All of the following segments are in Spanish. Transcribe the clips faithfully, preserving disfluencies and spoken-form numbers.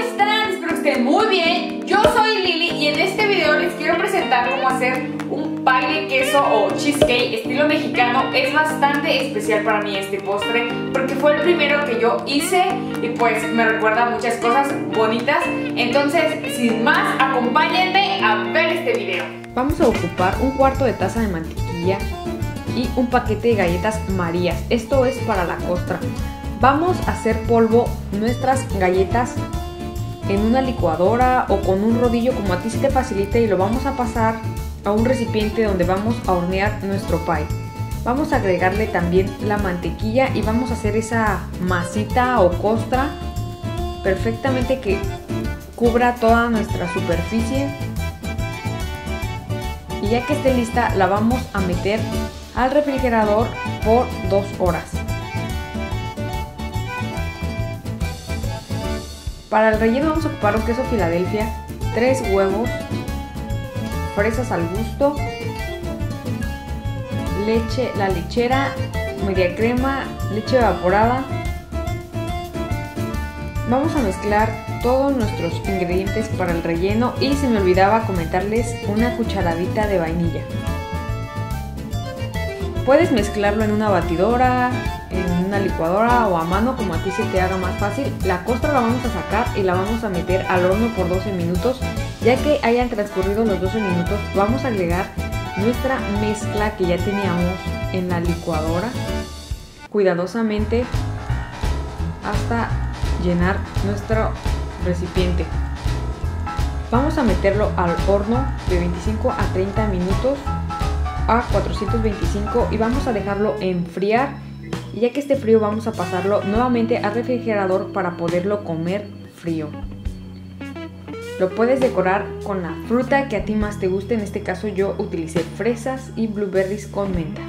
están? Espero que estén muy bien. Yo soy Lili y en este video les quiero presentar cómo hacer un pie de queso o cheesecake estilo mexicano. Es bastante especial para mí este postre porque fue el primero que yo hice y pues me recuerda muchas cosas bonitas. Entonces, sin más, acompáñenme a ver este video. Vamos a ocupar un cuarto de taza de mantequilla y un paquete de galletas Marías. Esto es para la costra. Vamos a hacer polvo nuestras galletas en una licuadora o con un rodillo como a ti se te facilite y lo vamos a pasar a un recipiente donde vamos a hornear nuestro pie. Vamos a agregarle también la mantequilla y vamos a hacer esa masita o costra perfectamente que cubra toda nuestra superficie. Y ya que esté lista la vamos a meter al refrigerador por dos horas. Para el relleno vamos a ocupar un queso Filadelfia, tres huevos, fresas al gusto, leche, la lechera, media crema, leche evaporada. Vamos a mezclar todos nuestros ingredientes para el relleno y se me olvidaba comentarles una cucharadita de vainilla. Puedes mezclarlo en una batidora, en una licuadora o a mano, como a ti se te haga más fácil. La costra la vamos a sacar y la vamos a meter al horno por doce minutos. Ya que hayan transcurrido los doce minutos, vamos a agregar nuestra mezcla que ya teníamos en la licuadora, cuidadosamente hasta llenar nuestro recipiente. Vamos a meterlo al horno de veinticinco a treinta minutos a cuatrocientos veinticinco y vamos a dejarlo enfriar. Y ya que esté frío vamos a pasarlo nuevamente al refrigerador para poderlo comer frío. Lo puedes decorar con la fruta que a ti más te guste. En este caso yo utilicé fresas y blueberries con menta.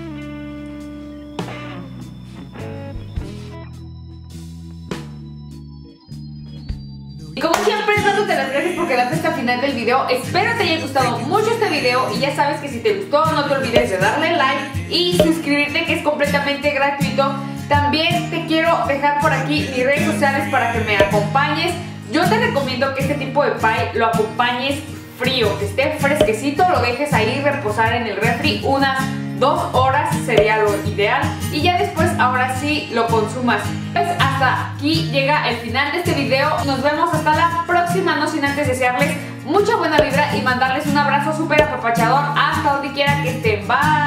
Y como siempre dándote las gracias porque date hasta el final del video. Espero te haya gustado mucho este video y ya sabes que si te gustó no te olvides de darle like y suscribirte, que es completamente gratuito. También te quiero dejar por aquí mis redes sociales para que me acompañes. Yo te recomiendo que este tipo de pie lo acompañes frío, que esté fresquecito, lo dejes ahí reposar en el refri unas dos horas sería lo ideal y ya después ahora sí lo consumas. Pues hasta aquí llega el final de este video, nos vemos hasta la próxima, no sin antes desearles mucha buena vibra y mandarles un abrazo súper apapachador hasta donde quiera que estén. Bye.